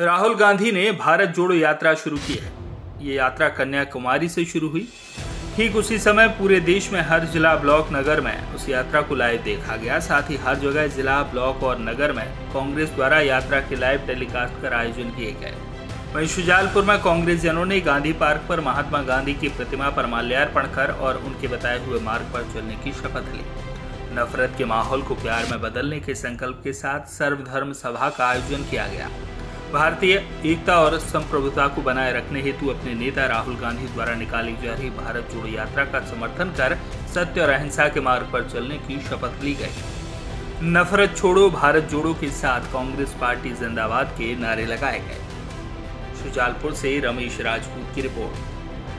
राहुल गांधी ने भारत जोड़ो यात्रा शुरू की है। ये यात्रा कन्याकुमारी से शुरू हुई। ठीक उसी समय पूरे देश में हर जिला, ब्लॉक, नगर में उस यात्रा को लाइव देखा गया। साथ ही हर जगह जिला, ब्लॉक और नगर में कांग्रेस द्वारा यात्रा के लाइव टेलीकास्ट कर आयोजन किए गए। वहीं शुजालपुर में कांग्रेसजनों ने गांधी पार्क पर महात्मा गांधी की प्रतिमा पर माल्यार्पण कर और उनके बताए हुए मार्ग पर चलने की शपथ ली। नफरत के माहौल को प्यार में बदलने के संकल्प के साथ सर्वधर्म सभा का आयोजन किया गया। भारतीय एकता और संप्रभुता को बनाए रखने हेतु अपने नेता राहुल गांधी द्वारा निकाली जा रही भारत जोड़ो यात्रा का समर्थन कर सत्य और अहिंसा के मार्ग पर चलने की शपथ ली गई। नफरत छोड़ो भारत जोड़ो के साथ कांग्रेस पार्टी जिंदाबाद के नारे लगाए गए। शुजालपुर से रमेश राजपूत की रिपोर्ट।